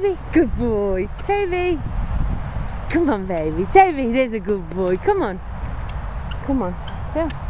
Baby, good boy. Baby. Come on, baby. Baby, there's a good boy. Come on. Come on. Tell.